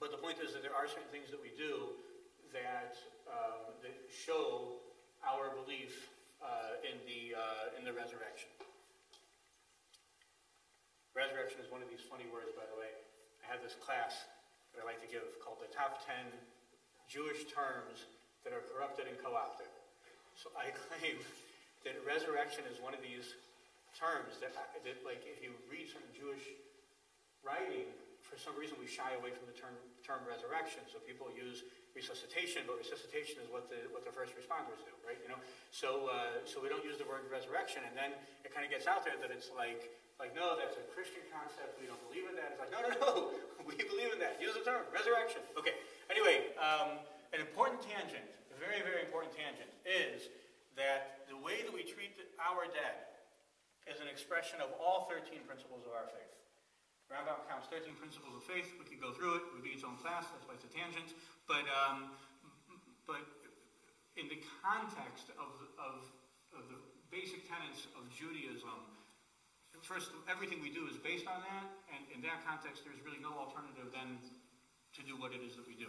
but the point is that there are certain things that we do that, um, that show our belief uh, in the uh, in the resurrection. Resurrection is one of these funny words, by the way. I have this class that I like to give called the Top ten Jewish Terms That Are Corrupted and Co-opted. So I claim that resurrection is one of these terms that, that like, if you read some Jewish writing, for some reason we shy away from the term term resurrection. So people use resuscitation, but resuscitation is what the what the first responders do, right? You know, so uh, so we don't use the word resurrection, and then it kind of gets out there that it's like. Like, no, that's a Christian concept. We don't believe in that. It's like, no, no, no. We believe in that. Use the term, resurrection. Okay. Anyway, um, an important tangent, a very, very important tangent, is that the way that we treat our dead is an expression of all thirteen principles of our faith. Rambam counts thirteen principles of faith. We could go through it. It would be its own class. That's why it's a tangent. But, um, but in the context of, of, of the basic tenets of Judaism, first, everything we do is based on that, and in that context, there's really no alternative than to do what it is that we do.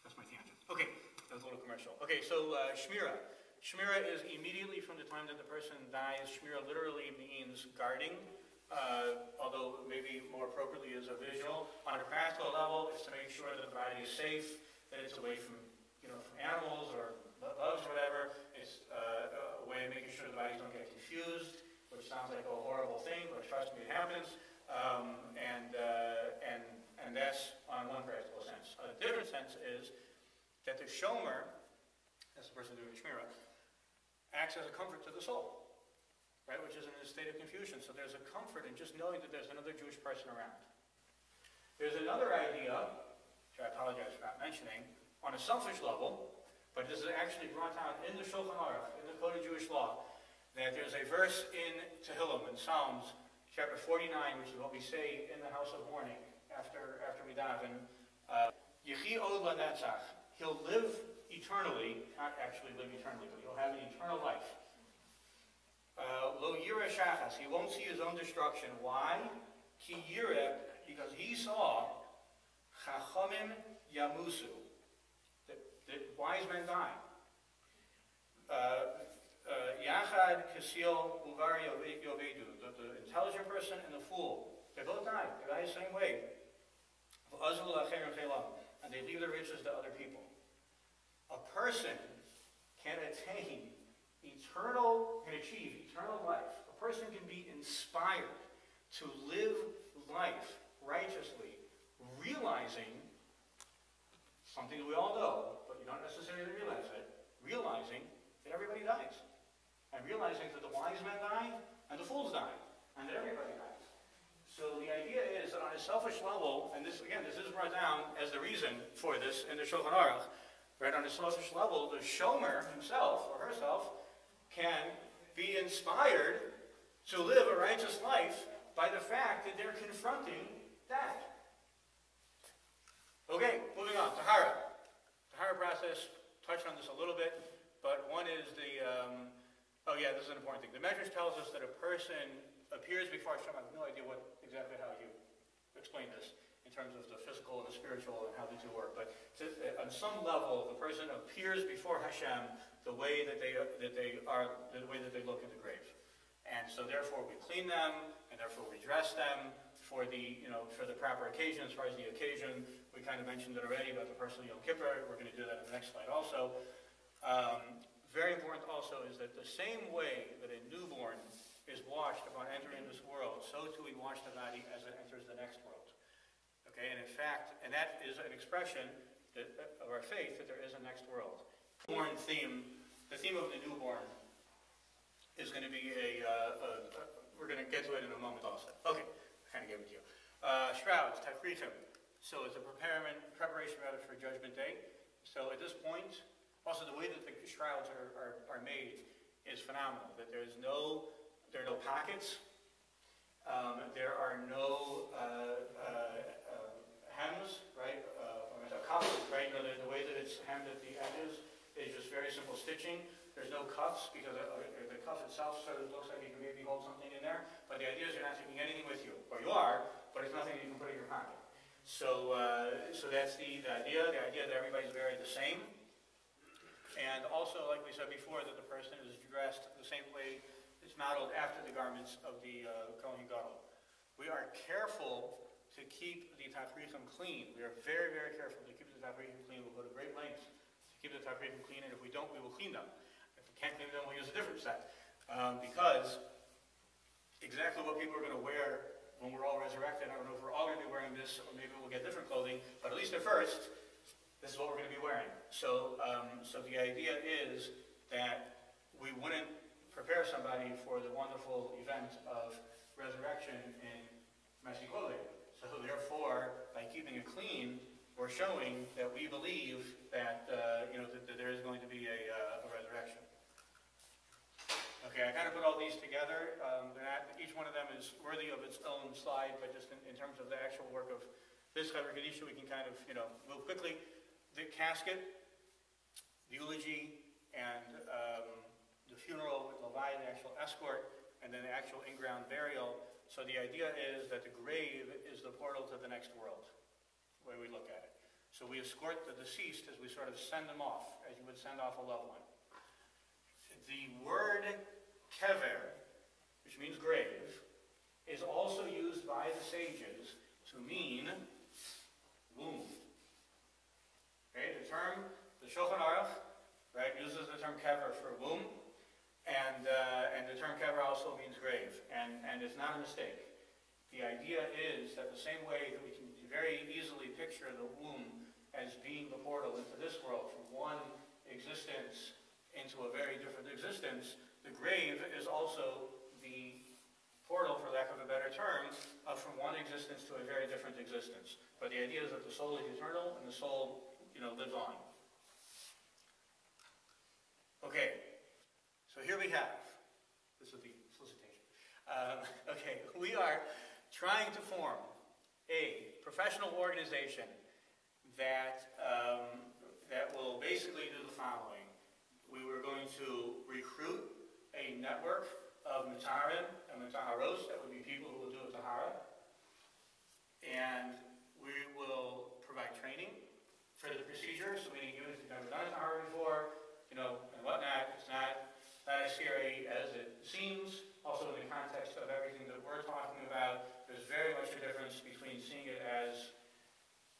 That's my tangent. Okay, that was a little commercial. Okay, so uh, Shmira. Shmira is immediately from the time that the person dies. Shmira literally means guarding, uh, although maybe more appropriately is a visual. On a practical level, it's to make sure that the body is safe, that it's away from, you know, from animals or bugs or whatever. It's uh, a way of making sure the bodies don't get confused, which sounds like a horrible thing, but trust me, it happens. Um, and uh, and and that's on one practical sense. A different sense is that the shomer, that's the person doing the shmira, acts as a comfort to the soul, right? Which is in a state of confusion. So there's a comfort in just knowing that there's another Jewish person around. There's another idea, which I apologize for not mentioning, on a selfish level, but this is actually brought out in the Shulchan Aruch, in the Code of Jewish Law, that there's a verse in Tehillim, in Psalms, chapter forty-nine, which is what we say in the house of mourning after after we daven. Yechi od lanatzach. He'll live eternally, not actually live eternally, but he'll have an eternal life. Lo yira shachas. He won't see his own destruction. Why? Ki yira, because he saw chachomim yamusu, that that wise men die. Uh, Yachad, Kasil, Uvari, Yovedu, the intelligent person and the fool. They both die. They die the same way. And they leave their riches to other people. A person can attain eternal, can achieve eternal life. A person can be inspired to live life righteously, realizing something that we all know, but you don't necessarily realize it, realizing that everybody dies. And realizing that the wise men die, and the fools die, and that everybody dies. So the idea is that on a selfish level, and this again, this is brought down as the reason for this in the Shulchan Aruch, right? On a selfish level, the shomer himself or herself can be inspired to live a righteous life by the fact that they're confronting death. Okay, moving on. Tahara. Tahara process, touched on this a little bit, but one is the... Um, Oh yeah, this is an important thing. The Medrash tells us that a person appears before Hashem. I have no idea what exactly how you explain this in terms of the physical and the spiritual and how the two work. But to, on some level, the person appears before Hashem the way that they that they are the way that they look in the grave, and so therefore we clean them and therefore we dress them for the you know for the proper occasion. As far as the occasion, we kind of mentioned it already about the person Yom Kippur. We're going to do that in the next slide also. Um, Very important also is that the same way that a newborn is washed upon entering this world, so too we wash the body as it enters the next world. Okay, and in fact, and that is an expression that, of our faith that there is a next world. Newborn theme, the theme of the newborn is going to be a, uh, a, a we're going to get to it in a moment also. Okay, I kind of gave it to you. Uh, shrouds, tachrichim. So it's a preparation rather for Judgment Day. So at this point, also, the way that the shrouds are, are, are made is phenomenal. That there is no, there are no pockets. Um, there are no uh, uh, uh, hems, right? Uh, or a cuff, right? You know, the, the way that it's hemmed at the edges is just very simple stitching. There's no cuffs because it, uh, the cuff itself sort of looks like you can maybe hold something in there. But the idea is you're not taking anything with you, or you are, but it's nothing that you can put in your pocket. So, uh, so that's the, the idea. The idea that everybody's buried the same. And also, like we said before, that the person is dressed the same way, is modeled after the garments of the uh, Kohen Gadol. We are careful to keep the tachrichim clean. We are very, very careful to keep the tachrichim clean. We'll go to great lengths to keep the tachrichim clean, and if we don't, we will clean them. If we can't clean them, we'll use a different set. Um, because exactly what people are going to wear when we're all resurrected, I don't know if we're all going to be wearing this, or maybe we'll get different clothing, but at least at first, this is what we're going to be wearing. So, um, so the idea is that we wouldn't prepare somebody for the wonderful event of resurrection in messy clothing. So therefore, by keeping it clean, we're showing that we believe that uh, you know that, that there is going to be a, uh, a resurrection. Okay, I kind of put all these together. Um, that each one of them is worthy of its own slide, but just in, in terms of the actual work of this Chevra Kadisha, we can kind of you know move quickly. The casket, the eulogy, and um, the funeral with Levi, the actual escort, and then the actual in-ground burial. So the idea is that the grave is the portal to the next world, the way we look at it. So we escort the deceased as we sort of send them off, as you would send off a loved one. The word kever, which means grave, is also used by the sages to mean womb. Okay, the term, the Shulchan Aruch, right, uses the term kever for womb, and uh, and the term kever also means grave, and, and it's not a mistake. The idea is that the same way that we can very easily picture the womb as being the portal into this world, from one existence into a very different existence, the grave is also the portal, for lack of a better term, uh, from one existence to a very different existence. But the idea is that the soul is eternal, and the soul, you know, lives on. Okay, so here we have, this is the solicitation. Um, okay, we are trying to form a professional organization that, um, that will basically do the following. We were going to recruit a network of mitaharim and mitaharos, that would be people who will do a tahara, and we will provide training for the procedure, so many units have never done a tahara before, you know, and whatnot. It's not, not as scary as it seems. Also, in the context of everything that we're talking about, there's very much a difference between seeing it as,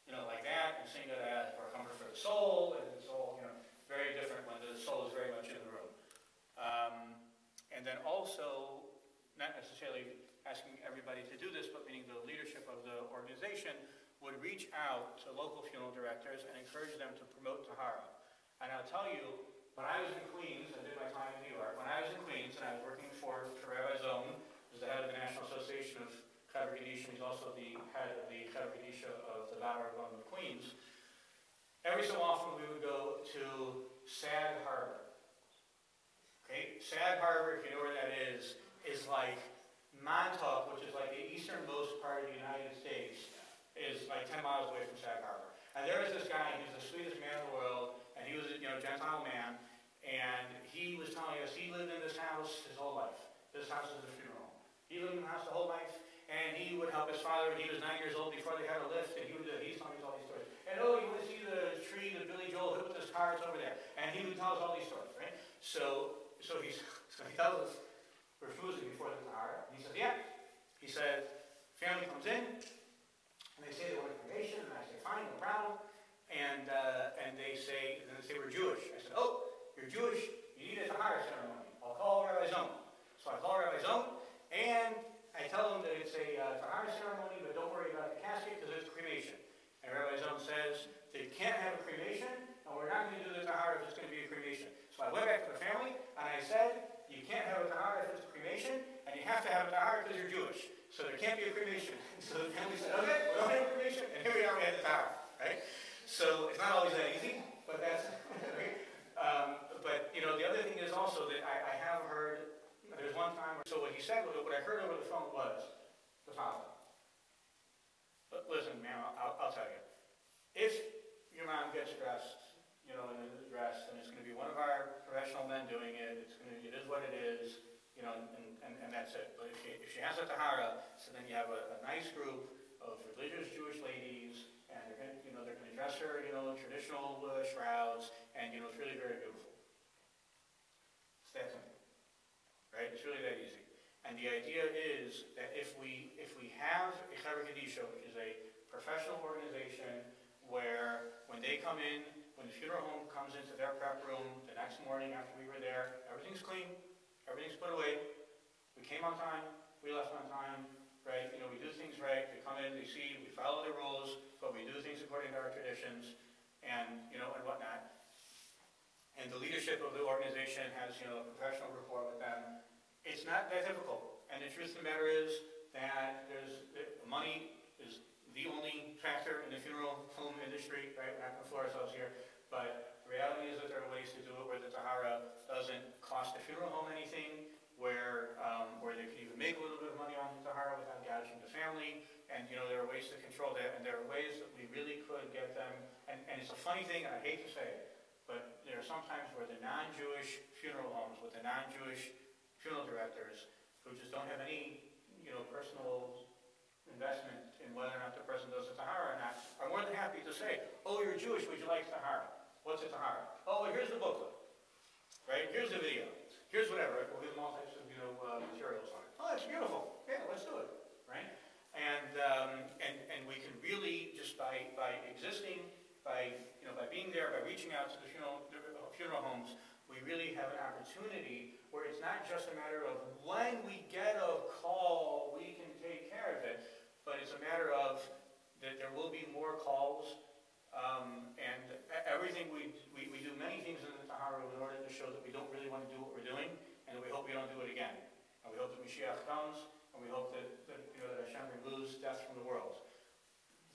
you know, like that, and seeing it as for comfort for the soul, and it's all, you know, very different when the soul is very much in the room. Um, and then also, not necessarily asking everybody to do this, but meaning the leadership of the organization would reach out to local funeral directors and encourage them to promote Tahara. And I'll tell you, when I was in Queens, I did my time in New York, when I was in Queens and I was working for, for Rabbi Zohn, who's the head of the National Association of Chevra Kadisha, he's also the head of the Chevra Kadisha of the Bower Bum of Queens, every so often we would go to Sag Harbor. Okay, Sag Harbor, if you know where that is, is like Montauk, which is like the easternmost part of the United States, is like ten miles away from Sag Harbor. And there was this guy, he was the sweetest man in the world, and he was a you know, Gentile man, and he was telling us he lived in this house his whole life. This house is a funeral. He lived in the house the whole life, and he would help his father when he was nine years old before they had a lift, and he would do it. He's telling us all these stories. And oh, you want to see the tree that Billy Joel hit with his car, it's over there. And he would tell us all these stories, right? So, so, he's, so he tells us, we're foozing before the hour, and he says, yeah. He said, family comes in, and they say they want information, and I say, fine, no problem. And uh, and they say, and they say we're Jewish. I said, oh, you're Jewish, you need a Tahara ceremony. I'll call Rabbi Zohn. So I call Rabbi Zohn, and I tell him that it's a uh, Tahara ceremony, but don't worry about the casket because there's cremation. And Rabbi Zohn says they can't have a cremation, and we're not going to do the Tahara if it's going to be a cremation. So I went back to the family, and I said, you can't have a Tahara if it's a cremation, and you have to have a Tahara because you're Jewish. So there can't be a cremation. So the family said, okay, we don't have a cremation, and here we are, we had the Tahara, right? So it's not always that easy, but that's, right? Um, but, you know, the other thing is also that I, I have heard, there's one time, so what he said, what I heard over the phone was the following. But listen, ma'am, I'll, I'll tell you. If your mom gets dressed, you know, in a dress, and it's going to be one of our professional men doing it, it's going to, it is what it is, you know, and, and, and that's it. But if she, if she has a Tahara, so then you have a, a nice group of religious Jewish ladies, and they're going to, you know, they're going to dress her, you know, in traditional uh, shrouds, and, you know, it's really very beautiful. That's simple, right? It's really that easy. And the idea is that if we if we have a Chevra Kadisha, which is a professional organization where when they come in, when the funeral home comes into their prep room the next morning after we were there, everything's clean, everything's put away, we came on time, we left on time, right? You know, we do things right, they come in, they see, we follow the rules, but we do things according to our traditions and, you know, and whatnot. And the leadership of the organization has, you know, a professional rapport with them. It's not that difficult. And the truth of the matter is that there's that money is the only factor in the funeral home industry, right? We're not going to floor ourselves here. But the reality is that there are ways to do it where the Tahara doesn't cost the funeral home anything, where um, where they can even make a little bit of money on the Tahara without gouging the family. And, you know, there are ways to control that. And there are ways that we really could get them. And, and it's a funny thing, and I hate to say it, but there are sometimes where the non-Jewish funeral homes with the non-Jewish funeral directors who just don't have any, you know, personal investment in whether or not the person does a Tahara or not, are more than happy to say, oh, you're Jewish, would you like Tahara? What's a Tahara? Oh, well, here's the booklet, right? Here's the video. Here's whatever. We'll give them all types of, you know, uh, materials on it. Oh, that's beautiful. Yeah, let's do it, right? And um, and and we can really just by by existing, by you know, by being there, by reaching out to the funeral the funeral homes. We really have an opportunity where it's not just a matter of when we get a call, we can take care of it, but it's a matter of that there will be more calls, um, and everything we, we, we do many things in the Tahara in order to show that we don't really want to do what we're doing, and that we hope we don't do it again. And we hope that Mashiach comes, and we hope that, that, you know, that Hashem removes death from the world.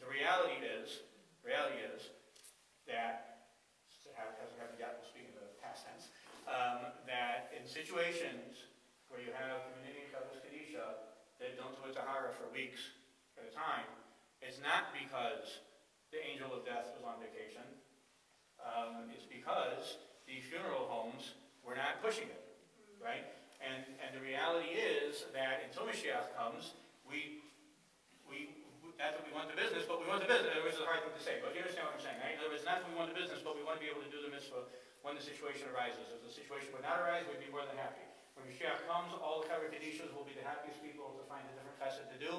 The reality is, reality is that hasn't happened yet, we'll speak in the past tense, um, that in situations where you have community Chavos Kadisha that don't do a Tahara for weeks at a time, it's not because the angel of death was on vacation. Um, it's because the funeral homes were not pushing it, right? And and the reality is that until Mashiach comes, we, we not that we want the business, but we want the business, which is a hard thing to say, but you understand what I'm saying, right? In other words, not that we want the business, but we want to be able to do the mitzvah when the situation arises. If the situation would not arise, we'd be more than happy. When Mashiach comes, all the Chevra Kadishas will be the happiest people to find a different chesed to do.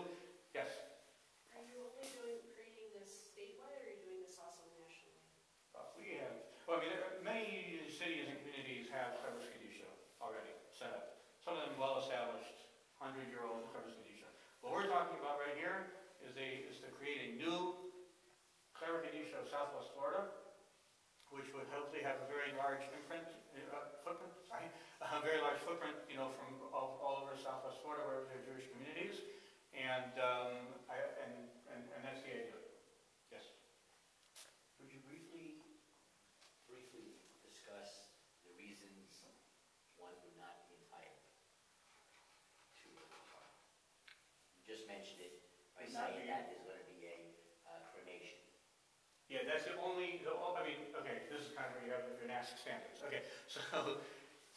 Yes? Are you only doing, creating this statewide, or are you doing this also nationally? Well, we have, well, I mean, there are many cities and communities have Chevra Kadisha already set up. Some of them well-established, hundred-year-old Chevra Kadisha. What we're talking about right here Is, a, is to create a new Chevra Kadisha of Southwest Florida, which would hopefully have a very large imprint, uh, footprint, sorry, a very large footprint, you know, from all, all over Southwest Florida, wherever there are Jewish communities, and um, I, and, and and that's the idea. Yes. Would you briefly, briefly discuss the reasons one would not be entitled to a Tahara? You just mentioned it. By saying that there's going to be a uh, cremation. Yeah, that's the only, the, I mean, okay, this is kind of where you have your NASCK standards. Okay, so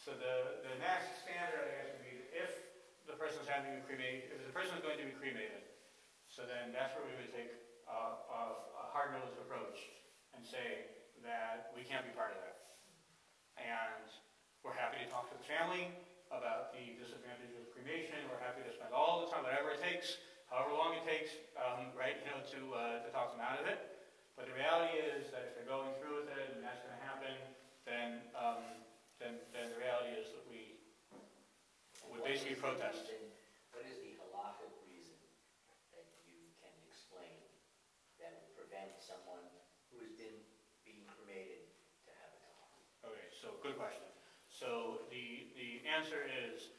so the, the NASCK standard, I guess, would be that if the person's having to be cremated, if the person is going to be cremated, so then that's where we would take uh, a, a hard-nosed approach and say that we can't be part of that. And we're happy to talk to the family about the disadvantages of cremation. We're happy to spend all the time, whatever it takes, however long it takes, um, right, you know, to, uh, to talk them out of it. But the reality is that if they're going through with it and that's going to happen, then, um, then, then the reality is that we would basically protest. Reason, what is the halachic reason that you can explain that would prevent someone who has been being cremated to have a Tahara? Okay, so good question. So the, the answer is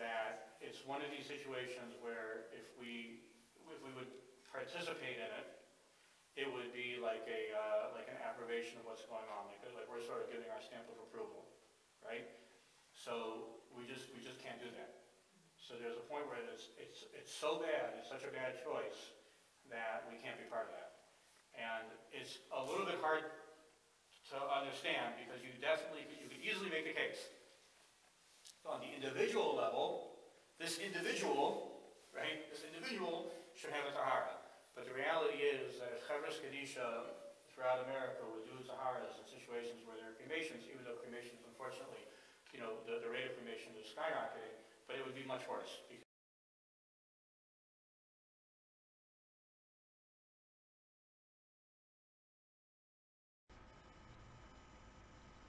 that it's one of these situations where if we if we would participate in it, it would be like a uh, like an approbation of what's going on, like like we're sort of giving our stamp of approval, right? So we just we just can't do that. So there's a point where it's it's it's so bad, it's such a bad choice that we can't be part of that, and it's a little bit hard to understand because you definitely you could easily make a case. So on the individual level, this individual, right, this individual should have a Tahara. But the reality is that if Chevra Kadisha throughout America would do Taharas in situations where there are cremations, even though cremations, unfortunately, you know, the, the rate of cremation was skyrocketing, but it would be much worse. Because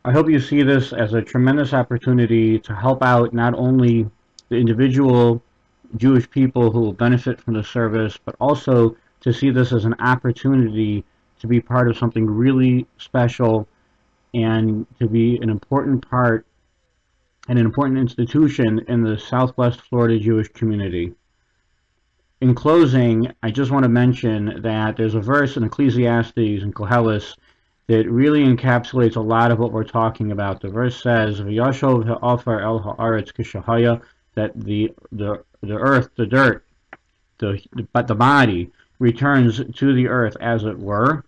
I hope you see this as a tremendous opportunity to help out not only the individual Jewish people who will benefit from the service, but also to see this as an opportunity to be part of something really special and to be an important part and an important institution in the Southwest Florida Jewish community. In closing, I just want to mention that there's a verse in Ecclesiastes and Kohelis that really encapsulates a lot of what we're talking about. The verse says, "V'yashov ha'afar el ha'aretz kishahaya," that the the the earth, the dirt, the but the body returns to the earth as it were.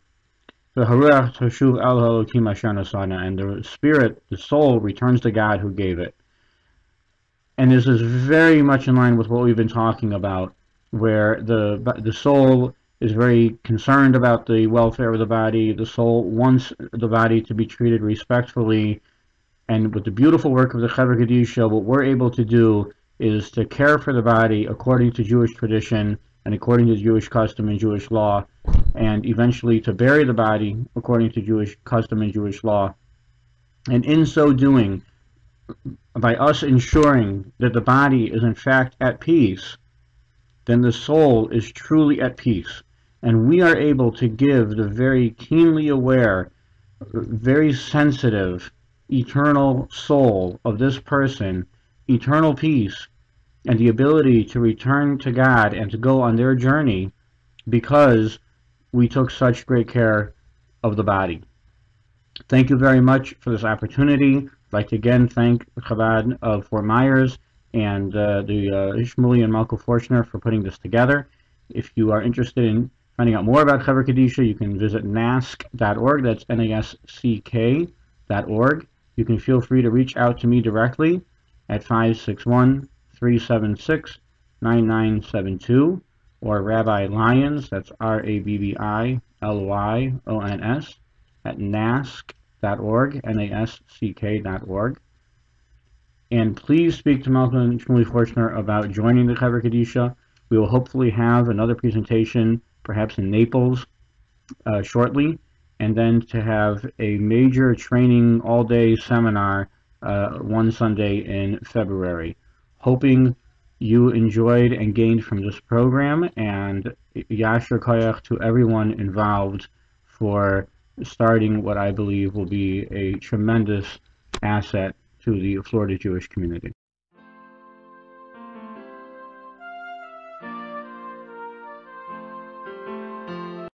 The haruach tashuv el ha'elokim asher nasana, and the spirit, the soul, returns to God who gave it. And this is very much in line with what we've been talking about, where the the soul is very concerned about the welfare of the body. The soul wants the body to be treated respectfully. And with the beautiful work of the Chevra Kadisha, what we're able to do is to care for the body according to Jewish tradition and according to Jewish custom and Jewish law, and eventually to bury the body according to Jewish custom and Jewish law. And in so doing, by us ensuring that the body is in fact at peace, then the soul is truly at peace. And we are able to give the very keenly aware, very sensitive, eternal soul of this person eternal peace and the ability to return to God and to go on their journey, because we took such great care of the body. Thank you very much for this opportunity. I'd like to again thank Chabad of Fort Myers and uh, the uh, Shmuli and Malcolm Fortner for putting this together. If you are interested in finding out more about Chevra Kadisha, you can visit N A S C dot org. That's N A S C K dot org. You can feel free to reach out to me directly at five six one, three seven six, nine nine seven two, or Rabbi Lyons, that's R A B B I L Y O N S, at N A S C dot org, N A S C K dot org. And please speak to Malcolm and Shmuli Fortner about joining the Chevra Kadisha. We will hopefully have another presentation, perhaps in Naples, uh, shortly, and then to have a major training all-day seminar uh, one Sunday in February. Hoping you enjoyed and gained from this program, and Yasher Koyach to everyone involved for starting what I believe will be a tremendous asset to the Florida Jewish community.